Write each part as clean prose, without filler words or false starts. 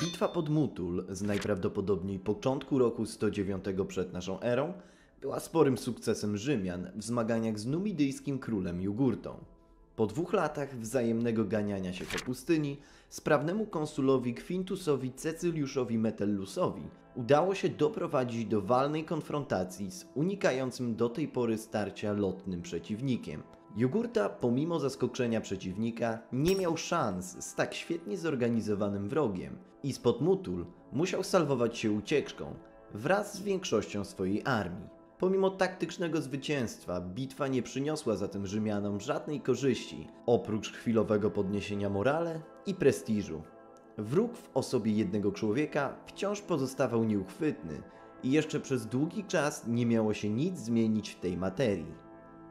Bitwa pod Mutul z najprawdopodobniej początku roku 109 przed naszą erą była sporym sukcesem Rzymian w zmaganiach z numidyjskim królem Jugurtą. Po 2 latach wzajemnego ganiania się po pustyni, sprawnemu konsulowi Kwintusowi Cecyliuszowi Metellusowi udało się doprowadzić do walnej konfrontacji z unikającym do tej pory starcia lotnym przeciwnikiem. Jugurta, pomimo zaskoczenia przeciwnika, nie miał szans z tak świetnie zorganizowanym wrogiem i spod Mutul musiał salwować się ucieczką wraz z większością swojej armii. Pomimo taktycznego zwycięstwa, bitwa nie przyniosła zatem Rzymianom żadnej korzyści, oprócz chwilowego podniesienia morale i prestiżu. Wróg w osobie jednego człowieka wciąż pozostawał nieuchwytny i jeszcze przez długi czas nie miało się nic zmienić w tej materii.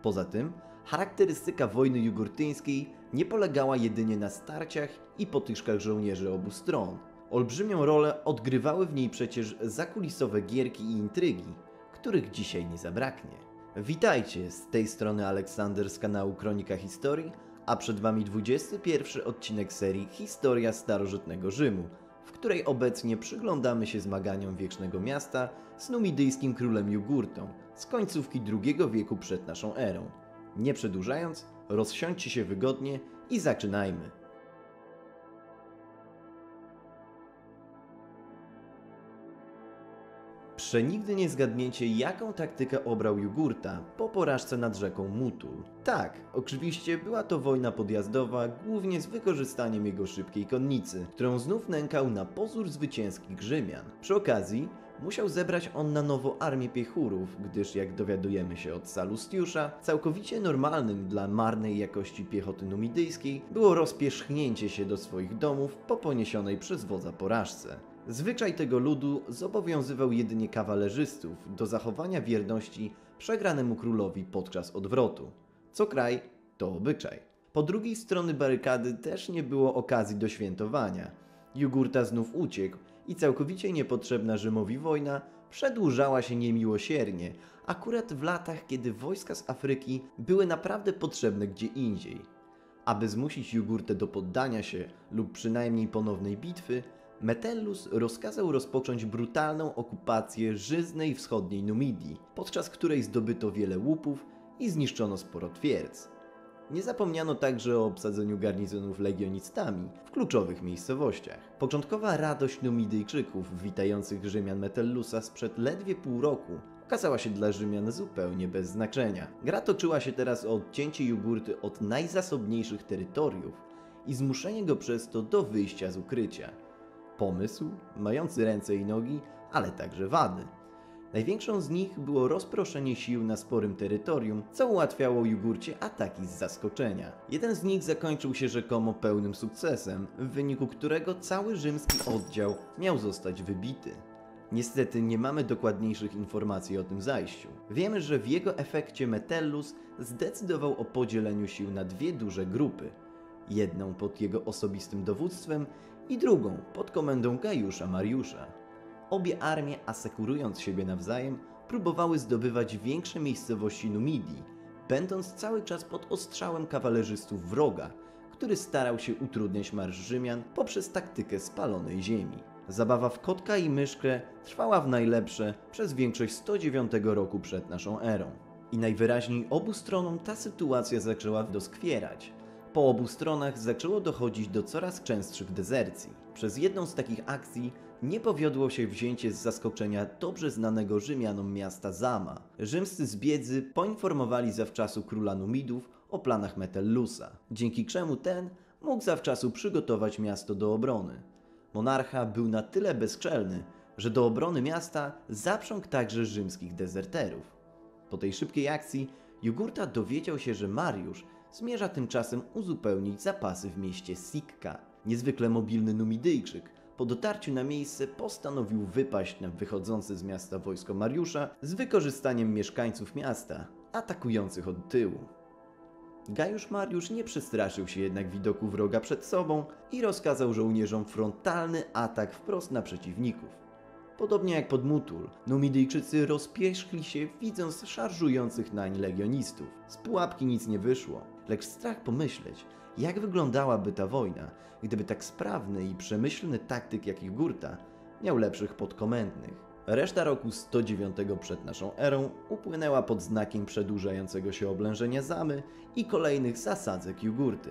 Poza tym, charakterystyka wojny jugurtyńskiej nie polegała jedynie na starciach i potyczkach żołnierzy obu stron. Olbrzymią rolę odgrywały w niej przecież zakulisowe gierki i intrygi, których dzisiaj nie zabraknie. Witajcie, z tej strony Aleksander z kanału Kronika Historii, a przed Wami 21 odcinek serii Historia Starożytnego Rzymu, w której obecnie przyglądamy się zmaganiom Wiecznego Miasta z numidyjskim królem Jugurtą z końcówki II wieku przed naszą erą. Nie przedłużając, rozsiądźcie się wygodnie i zaczynajmy! Przenigdy nie zgadniecie, jaką taktykę obrał Jugurta po porażce nad rzeką Mutul. Tak, oczywiście była to wojna podjazdowa, głównie z wykorzystaniem jego szybkiej konnicy, którą znów nękał na pozór zwycięskich Rzymian. Przy okazji musiał zebrać on na nowo armię piechurów, gdyż jak dowiadujemy się od Salustiusza, całkowicie normalnym dla marnej jakości piechoty numidyjskiej było rozpierzchnięcie się do swoich domów po poniesionej przez wodza porażce. Zwyczaj tego ludu zobowiązywał jedynie kawalerzystów do zachowania wierności przegranemu królowi podczas odwrotu. Co kraj, to obyczaj. Po drugiej stronie barykady też nie było okazji do świętowania. Jugurta znów uciekł i całkowicie niepotrzebna Rzymowi wojna przedłużała się niemiłosiernie, akurat w latach, kiedy wojska z Afryki były naprawdę potrzebne gdzie indziej. Aby zmusić Jugurtę do poddania się lub przynajmniej ponownej bitwy, Metellus rozkazał rozpocząć brutalną okupację żyznej wschodniej Numidii, podczas której zdobyto wiele łupów i zniszczono sporo twierdz. Nie zapomniano także o obsadzeniu garnizonów legionistami w kluczowych miejscowościach. Początkowa radość Numidyjczyków witających Rzymian Metellusa sprzed ledwie pół roku okazała się dla Rzymian zupełnie bez znaczenia. Gra toczyła się teraz o odcięcie Jugurty od najzasobniejszych terytoriów i zmuszenie go przez to do wyjścia z ukrycia. Pomysł mający ręce i nogi, ale także wady. Największą z nich było rozproszenie sił na sporym terytorium, co ułatwiało Jugurcie ataki z zaskoczenia. Jeden z nich zakończył się rzekomo pełnym sukcesem, w wyniku którego cały rzymski oddział miał zostać wybity. Niestety nie mamy dokładniejszych informacji o tym zajściu. Wiemy, że w jego efekcie Metellus zdecydował o podzieleniu sił na dwie duże grupy. Jedną pod jego osobistym dowództwem i drugą pod komendą Gajusza Mariusza. Obie armie, asekurując siebie nawzajem, próbowały zdobywać większe miejscowości Numidii, będąc cały czas pod ostrzałem kawalerzystów wroga, który starał się utrudniać marsz Rzymian poprzez taktykę spalonej ziemi. Zabawa w kotka i myszkę trwała w najlepsze przez większość 109 roku przed naszą erą. I najwyraźniej obu stronom ta sytuacja zaczęła doskwierać. Po obu stronach zaczęło dochodzić do coraz częstszych dezercji. Przez jedną z takich akcji nie powiodło się wzięcie z zaskoczenia dobrze znanego Rzymianom miasta Zama. Rzymscy zbiedzy poinformowali zawczasu króla Numidów o planach Metellusa, dzięki czemu ten mógł zawczasu przygotować miasto do obrony. Monarcha był na tyle bezczelny, że do obrony miasta zaprzągł także rzymskich dezerterów. Po tej szybkiej akcji Jugurta dowiedział się, że Mariusz zmierza tymczasem uzupełnić zapasy w mieście Sikka. Niezwykle mobilny Numidyjczyk po dotarciu na miejsce postanowił wypaść na wychodzące z miasta wojsko Mariusza z wykorzystaniem mieszkańców miasta, atakujących od tyłu. Gajusz Mariusz nie przestraszył się jednak widoku wroga przed sobą i rozkazał żołnierzom frontalny atak wprost na przeciwników. Podobnie jak pod Mutul, Numidyjczycy rozpierzchli się, widząc szarżujących nań legionistów. Z pułapki nic nie wyszło, lecz strach pomyśleć, Jak wyglądałaby ta wojna, gdyby tak sprawny i przemyślny taktyk jak Jugurta miał lepszych podkomendnych? Reszta roku 109 przed naszą erą upłynęła pod znakiem przedłużającego się oblężenia Zamy i kolejnych zasadzek Jugurty.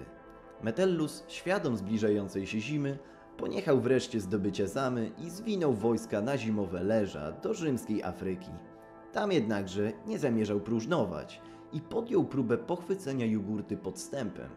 Metellus, świadom zbliżającej się zimy, poniechał wreszcie zdobycia Zamy i zwinął wojska na zimowe leża do rzymskiej Afryki. Tam jednakże nie zamierzał próżnować i podjął próbę pochwycenia Jugurty podstępem,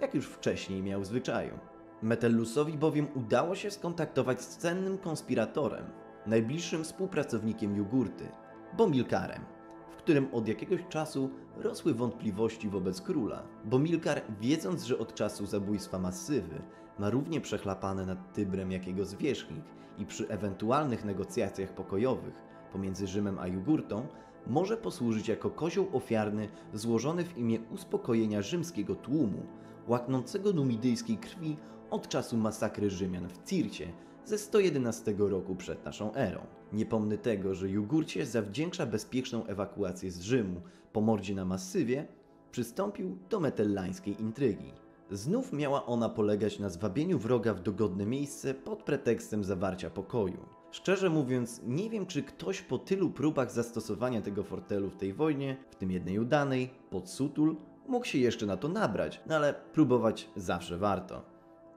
jak już wcześniej miał w zwyczaju. Metellusowi bowiem udało się skontaktować z cennym konspiratorem, najbliższym współpracownikiem Jugurty, Bomilkarem, w którym od jakiegoś czasu rosły wątpliwości wobec króla. Bomilkar, wiedząc, że od czasu zabójstwa Masywy ma równie przechlapane nad Tybrem jak jego zwierzchnik i przy ewentualnych negocjacjach pokojowych pomiędzy Rzymem a Jugurtą może posłużyć jako kozioł ofiarny złożony w imię uspokojenia rzymskiego tłumu, łaknącego numidyjskiej krwi od czasu masakry Rzymian w Circie ze 111 roku przed naszą erą. Nie pomny tego, że Jugurcie zawdzięcza bezpieczną ewakuację z Rzymu po mordzie na Masywie, przystąpił do metellańskiej intrygi. Znów miała ona polegać na zwabieniu wroga w dogodne miejsce pod pretekstem zawarcia pokoju. Szczerze mówiąc, nie wiem, czy ktoś po tylu próbach zastosowania tego fortelu w tej wojnie, w tym jednej udanej, pod Sutul, mógł się jeszcze na to nabrać, no ale próbować zawsze warto.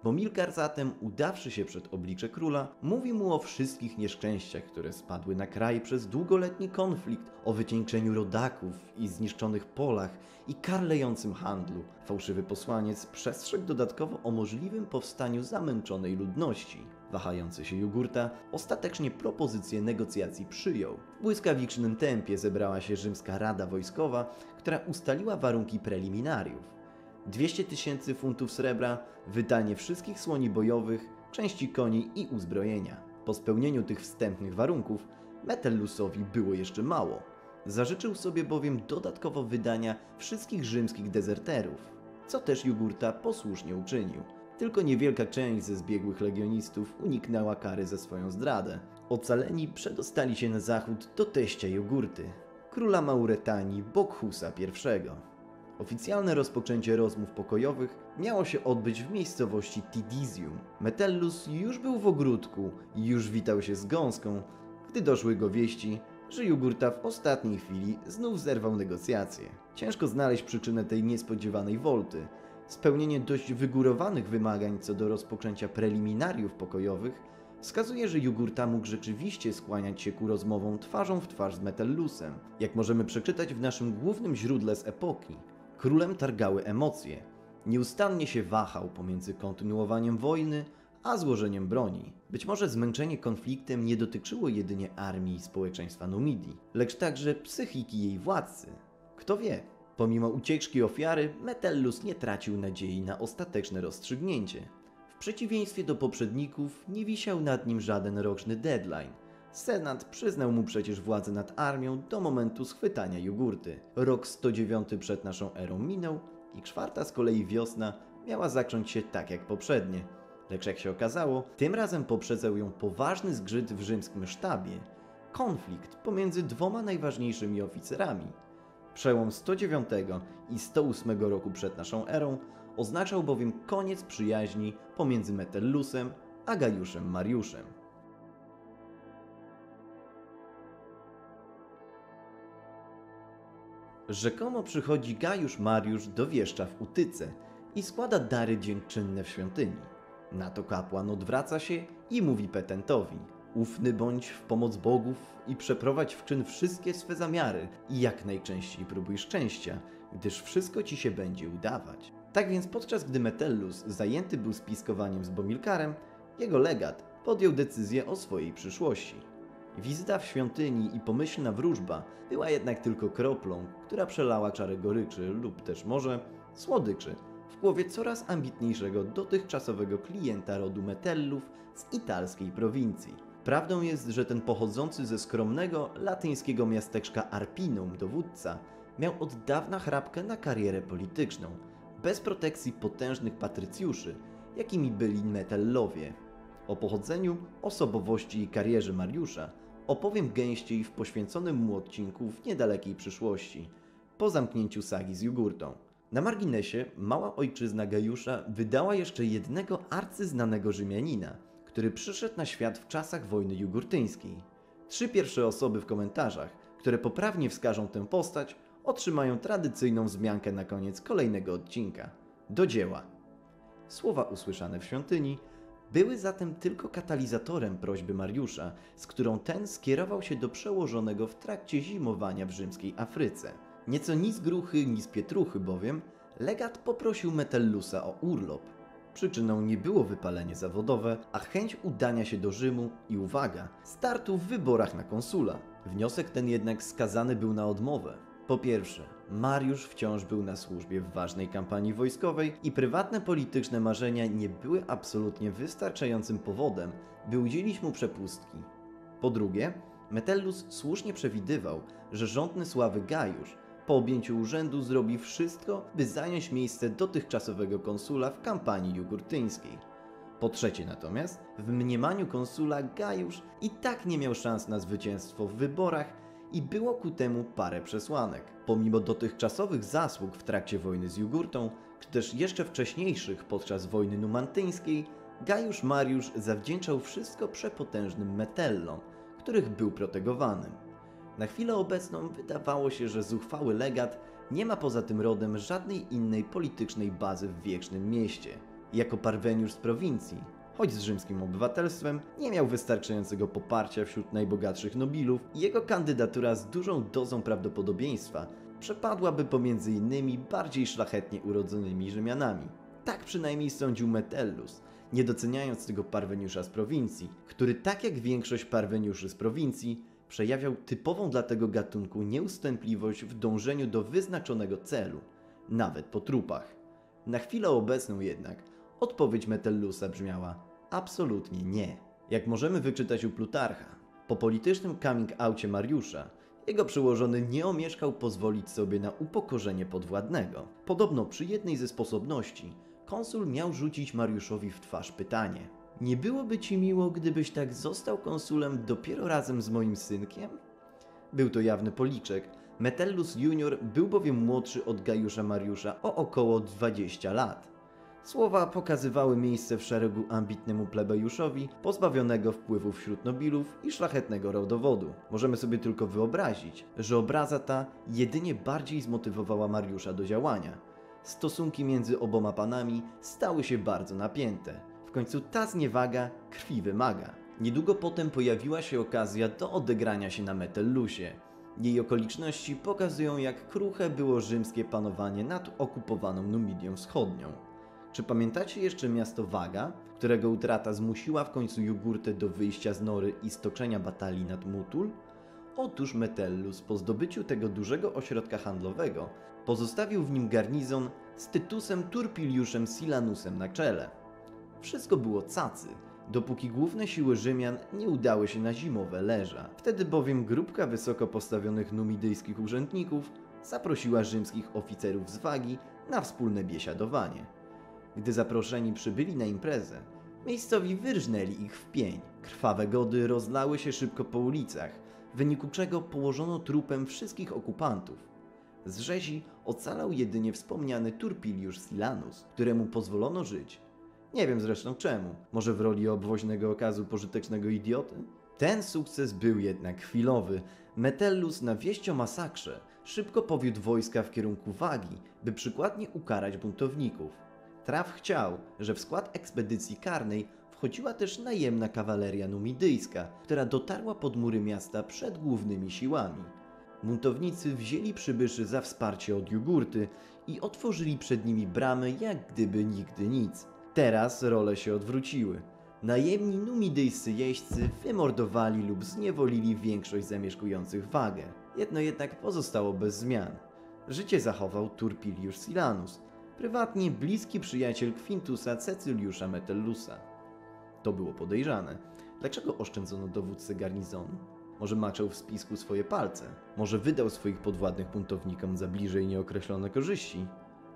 Bomilkar zatem, udawszy się przed oblicze króla, mówi mu o wszystkich nieszczęściach, które spadły na kraj przez długoletni konflikt, o wycieńczeniu rodaków i zniszczonych polach i karlejącym handlu. Fałszywy posłaniec przestrzegł dodatkowo o możliwym powstaniu zamęczonej ludności. Wahający się Jugurta ostatecznie propozycję negocjacji przyjął. W błyskawicznym tempie zebrała się rzymska rada wojskowa, która ustaliła warunki preliminariów. 200 000 funtów srebra, wydanie wszystkich słoni bojowych, części koni i uzbrojenia. Po spełnieniu tych wstępnych warunków Metellusowi było jeszcze mało. Zażyczył sobie bowiem dodatkowo wydania wszystkich rzymskich dezerterów, co też Jugurta posłusznie uczynił. Tylko niewielka część ze zbiegłych legionistów uniknęła kary za swoją zdradę. Ocaleni przedostali się na zachód do teścia Jugurty, króla Mauretanii Bokhusa I. Oficjalne rozpoczęcie rozmów pokojowych miało się odbyć w miejscowości Tidizium. Metellus już był w ogródku i już witał się z gąską, gdy doszły go wieści, że Jugurta w ostatniej chwili znów zerwał negocjacje. Ciężko znaleźć przyczynę tej niespodziewanej wolty. Spełnienie dość wygórowanych wymagań co do rozpoczęcia preliminariów pokojowych wskazuje, że Jugurta mógł rzeczywiście skłaniać się ku rozmowom twarzą w twarz z Metellusem. Jak możemy przeczytać w naszym głównym źródle z epoki, królem targały emocje. Nieustannie się wahał pomiędzy kontynuowaniem wojny a złożeniem broni. Być może zmęczenie konfliktem nie dotyczyło jedynie armii i społeczeństwa Numidii, lecz także psychiki jej władcy. Kto wie? Pomimo ucieczki ofiary, Metellus nie tracił nadziei na ostateczne rozstrzygnięcie. W przeciwieństwie do poprzedników nie wisiał nad nim żaden roczny deadline. Senat przyznał mu przecież władzę nad armią do momentu schwytania Jugurty. Rok 109 przed naszą erą minął i czwarta z kolei wiosna miała zacząć się tak jak poprzednie. Lecz jak się okazało, tym razem poprzedzał ją poważny zgrzyt w rzymskim sztabie. Konflikt pomiędzy dwoma najważniejszymi oficerami. Przełom 109 i 108 roku przed naszą erą oznaczał bowiem koniec przyjaźni pomiędzy Metellusem a Gajuszem Mariuszem. Rzekomo przychodzi Gajusz Mariusz do wieszcza w Utyce i składa dary dziękczynne w świątyni. Na to kapłan odwraca się i mówi petentowi: ufny bądź w pomoc bogów i przeprowadź w czyn wszystkie swe zamiary i jak najczęściej próbuj szczęścia, gdyż wszystko ci się będzie udawać. Tak więc podczas gdy Metellus zajęty był spiskowaniem z Bomilkarem, jego legat podjął decyzję o swojej przyszłości. Wizyta w świątyni i pomyślna wróżba była jednak tylko kroplą, która przelała czarę goryczy lub też może słodyczy w głowie coraz ambitniejszego dotychczasowego klienta rodu Metellów z italskiej prowincji. Prawdą jest, że ten pochodzący ze skromnego latyńskiego miasteczka Arpinum dowódca miał od dawna chrapkę na karierę polityczną, bez protekcji potężnych patrycjuszy, jakimi byli Metellowie. O pochodzeniu, osobowości i karierze Mariusza opowiem gęściej w poświęconym mu odcinku w niedalekiej przyszłości, po zamknięciu sagi z Jugurtą. Na marginesie mała ojczyzna Gajusza wydała jeszcze jednego arcyznanego Rzymianina, który przyszedł na świat w czasach wojny jugurtyńskiej. 3 pierwsze osoby w komentarzach, które poprawnie wskażą tę postać, otrzymają tradycyjną wzmiankę na koniec kolejnego odcinka. Do dzieła! Słowa usłyszane w świątyni były zatem tylko katalizatorem prośby Mariusza, z którą ten skierował się do przełożonego w trakcie zimowania w rzymskiej Afryce. Nieco ni z gruchy, ni z pietruchy bowiem, legat poprosił Metellusa o urlop. Przyczyną nie było wypalenie zawodowe, a chęć udania się do Rzymu i, uwaga, startu w wyborach na konsula. Wniosek ten jednak skazany był na odmowę. Po pierwsze, Mariusz wciąż był na służbie w ważnej kampanii wojskowej i prywatne polityczne marzenia nie były absolutnie wystarczającym powodem, by udzielić mu przepustki. Po drugie, Metellus słusznie przewidywał, że rządny sławy Gajusz po objęciu urzędu zrobi wszystko, by zająć miejsce dotychczasowego konsula w kampanii jugurtyńskiej. Po trzecie natomiast, w mniemaniu konsula Gajusz i tak nie miał szans na zwycięstwo w wyborach i było ku temu parę przesłanek. Pomimo dotychczasowych zasług w trakcie wojny z Jugurtą, czy też jeszcze wcześniejszych podczas wojny numantyńskiej, Gajusz Mariusz zawdzięczał wszystko przepotężnym Metellom, których był protegowanym. Na chwilę obecną wydawało się, że zuchwały legat nie ma poza tym rodem żadnej innej politycznej bazy w wiecznym mieście. Jako parweniusz z prowincji, choć z rzymskim obywatelstwem, nie miał wystarczającego poparcia wśród najbogatszych nobilów i jego kandydatura z dużą dozą prawdopodobieństwa przepadłaby pomiędzy innymi bardziej szlachetnie urodzonymi Rzymianami. Tak przynajmniej sądził Metellus, nie doceniając tego parweniusza z prowincji, który tak jak większość parweniuszy z prowincji przejawiał typową dla tego gatunku nieustępliwość w dążeniu do wyznaczonego celu, nawet po trupach. Na chwilę obecną jednak odpowiedź Metellusa brzmiała absolutnie nie. Jak możemy wyczytać u Plutarcha, po politycznym coming-oucie Mariusza jego przełożony nie omieszkał pozwolić sobie na upokorzenie podwładnego. Podobno przy jednej ze sposobności konsul miał rzucić Mariuszowi w twarz pytanie: nie byłoby ci miło, gdybyś tak został konsulem dopiero razem z moim synkiem? Był to jawny policzek. Metellus junior był bowiem młodszy od Gajusza Mariusza o około 20 lat. Słowa pokazywały miejsce w szeregu ambitnemu plebejuszowi, pozbawionego wpływu wśród nobilów i szlachetnego rodowodu. Możemy sobie tylko wyobrazić, że obraza ta jedynie bardziej zmotywowała Mariusza do działania. Stosunki między oboma panami stały się bardzo napięte. W końcu ta zniewaga krwi wymaga. Niedługo potem pojawiła się okazja do odegrania się na Metellusie. Jej okoliczności pokazują, jak kruche było rzymskie panowanie nad okupowaną Numidią Wschodnią. Czy pamiętacie jeszcze miasto Vaga, którego utrata zmusiła w końcu Jugurtę do wyjścia z nory i stoczenia batalii nad Mutul? Otóż Metellus po zdobyciu tego dużego ośrodka handlowego pozostawił w nim garnizon z Tytusem Turpiliuszem Silanusem na czele. Wszystko było cacy, dopóki główne siły Rzymian nie udały się na zimowe leża. Wtedy bowiem grupka wysoko postawionych numidyjskich urzędników zaprosiła rzymskich oficerów z Wagi na wspólne biesiadowanie. Gdy zaproszeni przybyli na imprezę, miejscowi wyrżnęli ich w pień. Krwawe gody rozlały się szybko po ulicach, w wyniku czego położono trupem wszystkich okupantów. Z rzezi ocalał jedynie wspomniany Turpiliusz Silanus, któremu pozwolono żyć. Nie wiem zresztą czemu, może w roli obwoźnego okazu pożytecznego idioty? Ten sukces był jednak chwilowy. Metellus na wieść o masakrze szybko powiódł wojska w kierunku Wagi, by przykładnie ukarać buntowników. Traf chciał, że w skład ekspedycji karnej wchodziła też najemna kawaleria numidyjska, która dotarła pod mury miasta przed głównymi siłami. Buntownicy wzięli przybyszy za wsparcie od Jugurty i otworzyli przed nimi bramy jak gdyby nigdy nic. Teraz role się odwróciły. Najemni numidyjscy jeźdźcy wymordowali lub zniewolili większość zamieszkujących Wagę. Jedno jednak pozostało bez zmian. Życie zachował Turpiliusz Silanus, prywatnie bliski przyjaciel Kwintusa Cecyliusza Metellusa. To było podejrzane. Dlaczego oszczędzono dowódcę garnizonu? Może maczał w spisku swoje palce? Może wydał swoich podwładnych buntownikom za bliżej nieokreślone korzyści?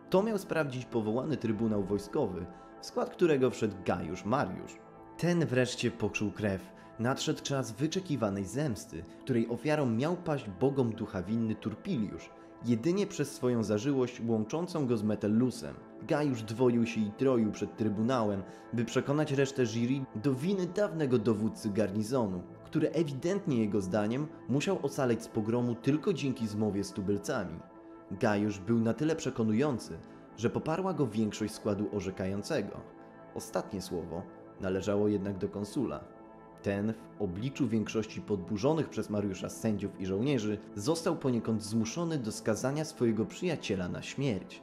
To miał sprawdzić powołany trybunał wojskowy, w skład którego wszedł Gajusz Mariusz. Ten wreszcie poczuł krew. Nadszedł czas wyczekiwanej zemsty, której ofiarą miał paść bogom ducha winny Turpiliusz, jedynie przez swoją zażyłość łączącą go z Metellusem. Gajusz dwoił się i troił przed trybunałem, by przekonać resztę jury do winy dawnego dowódcy garnizonu, który ewidentnie jego zdaniem musiał ocaleć z pogromu tylko dzięki zmowie z tubylcami. Gajusz był na tyle przekonujący, że poparła go większość składu orzekającego. Ostatnie słowo należało jednak do konsula. Ten, w obliczu większości podburzonych przez Mariusza sędziów i żołnierzy, został poniekąd zmuszony do skazania swojego przyjaciela na śmierć.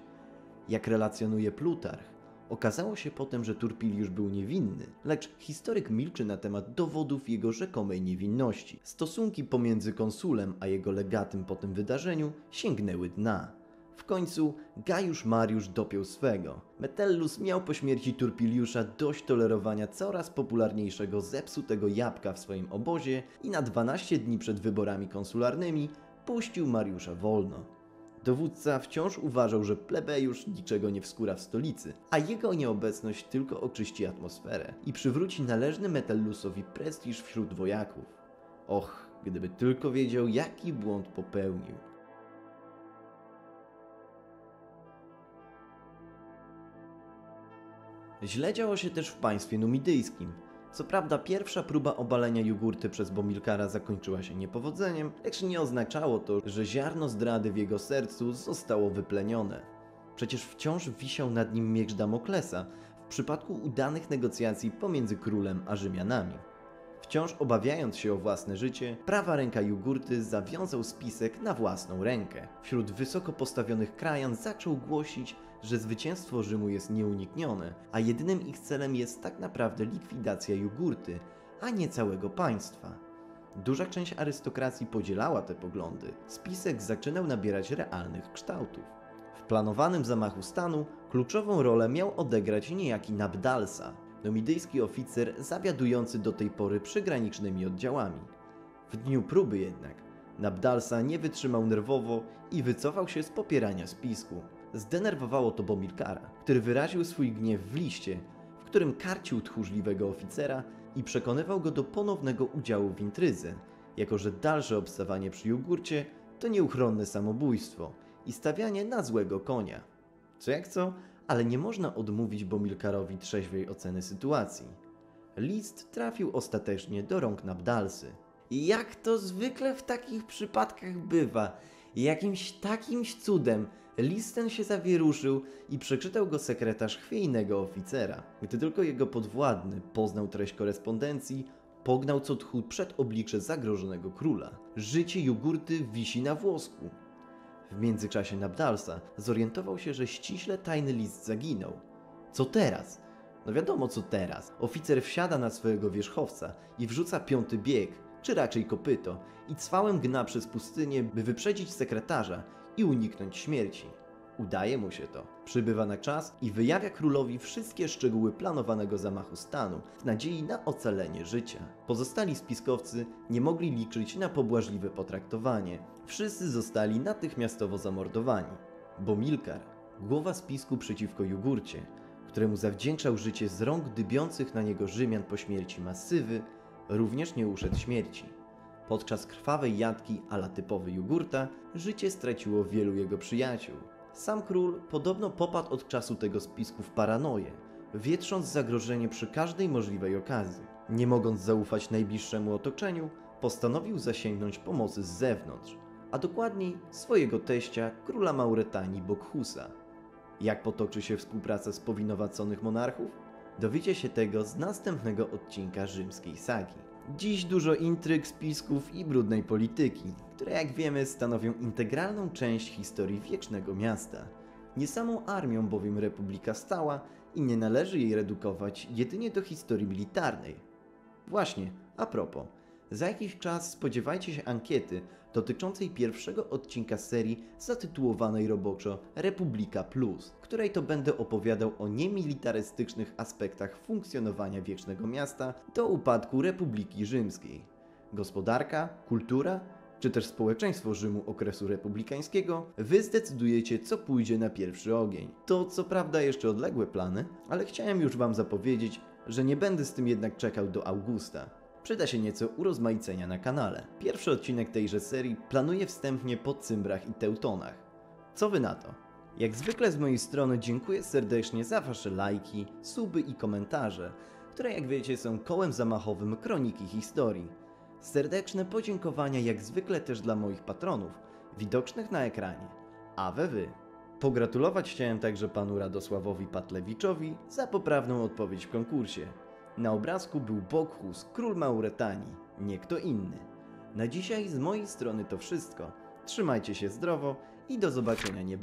Jak relacjonuje Plutarch, okazało się potem, że Turpiliusz był niewinny, lecz historyk milczy na temat dowodów jego rzekomej niewinności. Stosunki pomiędzy konsulem a jego legatem po tym wydarzeniu sięgnęły dna. W końcu Gajusz Mariusz dopiął swego. Metellus miał po śmierci Turpiliusza dość tolerowania coraz popularniejszego zepsutego jabłka w swoim obozie i na 12 dni przed wyborami konsularnymi puścił Mariusza wolno. Dowódca wciąż uważał, że plebejusz niczego nie wskóra w stolicy, a jego nieobecność tylko oczyści atmosferę i przywróci należny Metellusowi prestiż wśród wojaków. Och, gdyby tylko wiedział, jaki błąd popełnił. Źle działo się też w państwie numidyjskim. Co prawda pierwsza próba obalenia Jugurty przez Bomilkara zakończyła się niepowodzeniem, lecz nie oznaczało to, że ziarno zdrady w jego sercu zostało wyplenione. Przecież wciąż wisiał nad nim miecz Damoklesa w przypadku udanych negocjacji pomiędzy królem a Rzymianami. Wciąż obawiając się o własne życie, prawa ręka Jugurty zawiązał spisek na własną rękę. Wśród wysoko postawionych krajan zaczął głosić, że zwycięstwo Rzymu jest nieuniknione, a jedynym ich celem jest tak naprawdę likwidacja Jugurty, a nie całego państwa. Duża część arystokracji podzielała te poglądy. Spisek zaczynał nabierać realnych kształtów. W planowanym zamachu stanu kluczową rolę miał odegrać niejaki Nabdalsa, numidyjski oficer zawiadujący do tej pory przygranicznymi oddziałami. W dniu próby jednak Nabdalsa nie wytrzymał nerwowo i wycofał się z popierania spisku. Zdenerwowało to Bomilkara, który wyraził swój gniew w liście, w którym karcił tchórzliwego oficera i przekonywał go do ponownego udziału w intrydze, jako że dalsze obstawanie przy Jugurcie to nieuchronne samobójstwo i stawianie na złego konia. Co jak co, ale nie można odmówić Bomilkarowi trzeźwej oceny sytuacji. List trafił ostatecznie do rąk Nabdalsy. Jak to zwykle w takich przypadkach bywa, jakimś takimś cudem list ten się zawieruszył i przeczytał go sekretarz chwiejnego oficera. Gdy tylko jego podwładny poznał treść korespondencji, pognał co tchu przed oblicze zagrożonego króla. Życie Jugurty wisi na włosku. W międzyczasie Nabdalsa zorientował się, że ściśle tajny list zaginął. Co teraz? No wiadomo co teraz. Oficer wsiada na swojego wierzchowca i wrzuca piąty bieg, czy raczej kopyto, i cwałem gna przez pustynię, by wyprzedzić sekretarza i uniknąć śmierci. Udaje mu się to. Przybywa na czas i wyjawia królowi wszystkie szczegóły planowanego zamachu stanu w nadziei na ocalenie życia. Pozostali spiskowcy nie mogli liczyć na pobłażliwe potraktowanie. Wszyscy zostali natychmiastowo zamordowani. Bomilkar, głowa spisku przeciwko Jugurcie, któremu zawdzięczał życie z rąk dybiących na niego Rzymian po śmierci Masywy, również nie uszedł śmierci. Podczas krwawej jatki ala typowy Jugurta życie straciło wielu jego przyjaciół. Sam król podobno popadł od czasu tego spisku w paranoję, wietrząc zagrożenie przy każdej możliwej okazji. Nie mogąc zaufać najbliższemu otoczeniu, postanowił zasięgnąć pomocy z zewnątrz, a dokładniej swojego teścia, króla Mauretanii Bokhusa. Jak potoczy się współpraca z powinowaconych monarchów? Dowiecie się tego z następnego odcinka Rzymskiej Sagi. Dziś dużo intryg, spisków i brudnej polityki, które jak wiemy stanowią integralną część historii wiecznego miasta. Nie samą armią bowiem Republika stała i nie należy jej redukować jedynie do historii militarnej. Właśnie, a propos, za jakiś czas spodziewajcie się ankiety dotyczącej pierwszego odcinka serii zatytułowanej roboczo Republika Plus, w której to będę opowiadał o niemilitarystycznych aspektach funkcjonowania wiecznego miasta do upadku Republiki Rzymskiej. Gospodarka, kultura czy też społeczeństwo Rzymu okresu republikańskiego, wy zdecydujecie, co pójdzie na pierwszy ogień. To co prawda jeszcze odległe plany, ale chciałem już wam zapowiedzieć, że nie będę z tym jednak czekał do augusta. Przyda się nieco urozmaicenia na kanale. Pierwszy odcinek tejże serii planuję wstępnie po Cymbrach i Teutonach. Co wy na to? Jak zwykle z mojej strony dziękuję serdecznie za wasze lajki, suby i komentarze, które jak wiecie są kołem zamachowym Kroniki Historii. Serdeczne podziękowania jak zwykle też dla moich patronów, widocznych na ekranie, a wy. Pogratulować chciałem także panu Radosławowi Patlewiczowi za poprawną odpowiedź w konkursie. Na obrazku był Bokhus, król Mauretanii, nie kto inny. Na dzisiaj z mojej strony to wszystko. Trzymajcie się zdrowo i do zobaczenia niebawem.